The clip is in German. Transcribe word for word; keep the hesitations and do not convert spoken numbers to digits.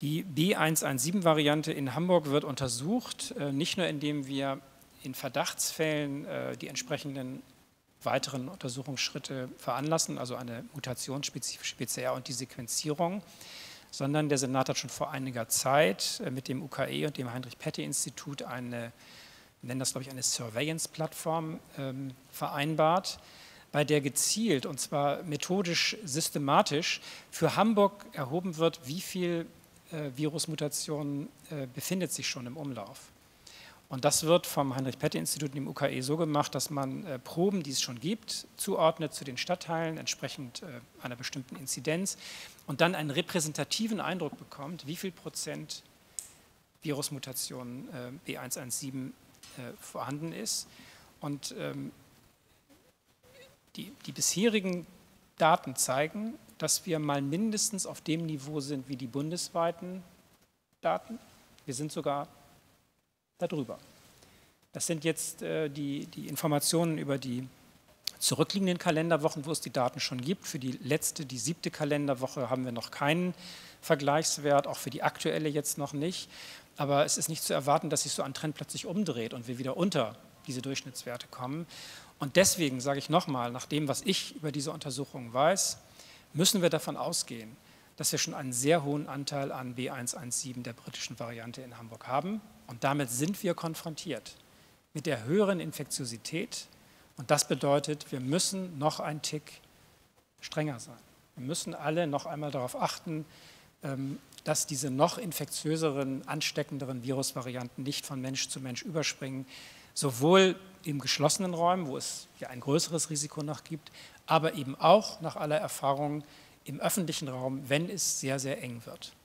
Die B eins eins sieben Variante in Hamburg wird untersucht, nicht nur indem wir in Verdachtsfällen die entsprechenden weiteren Untersuchungsschritte veranlassen, also eine mutationsspezifische P C R und die Sequenzierung, sondern der Senat hat schon vor einiger Zeit mit dem U K E und dem Heinrich-Pette-Institut eine, wir nennen das glaube ich eine Surveillance-Plattform ähm, vereinbart, bei der gezielt und zwar methodisch systematisch für Hamburg erhoben wird, wie viel äh, Virusmutationen äh, befindet sich schon im Umlauf. Und das wird vom Heinrich-Pette-Institut und dem U K E so gemacht, dass man äh, Proben, die es schon gibt, zuordnet zu den Stadtteilen, entsprechend äh, einer bestimmten Inzidenz und dann einen repräsentativen Eindruck bekommt, wie viel Prozent Virusmutationen äh, B eins eins sieben äh, vorhanden ist. Und ähm, die, die bisherigen Daten zeigen, dass wir mal mindestens auf dem Niveau sind wie die bundesweiten Daten. Wir sind sogar darüber. Das sind jetzt äh, die, die Informationen über die zurückliegenden Kalenderwochen, wo es die Daten schon gibt. Für die letzte, die siebte Kalenderwoche haben wir noch keinen Vergleichswert, auch für die aktuelle jetzt noch nicht. Aber es ist nicht zu erwarten, dass sich so ein Trend plötzlich umdreht und wir wieder unter diese Durchschnittswerte kommen. Und deswegen sage ich nochmal, nach dem, was ich über diese Untersuchungen weiß, müssen wir davon ausgehen, dass wir schon einen sehr hohen Anteil an B eins eins sieben der britischen Variante in Hamburg haben. Und damit sind wir konfrontiert mit der höheren Infektiosität. Und das bedeutet, wir müssen noch einen Tick strenger sein. Wir müssen alle noch einmal darauf achten, dass diese noch infektiöseren, ansteckenderen Virusvarianten nicht von Mensch zu Mensch überspringen. Sowohl im geschlossenen Räumen, wo es ja ein größeres Risiko noch gibt, aber eben auch nach aller Erfahrung im öffentlichen Raum, wenn es sehr, sehr eng wird.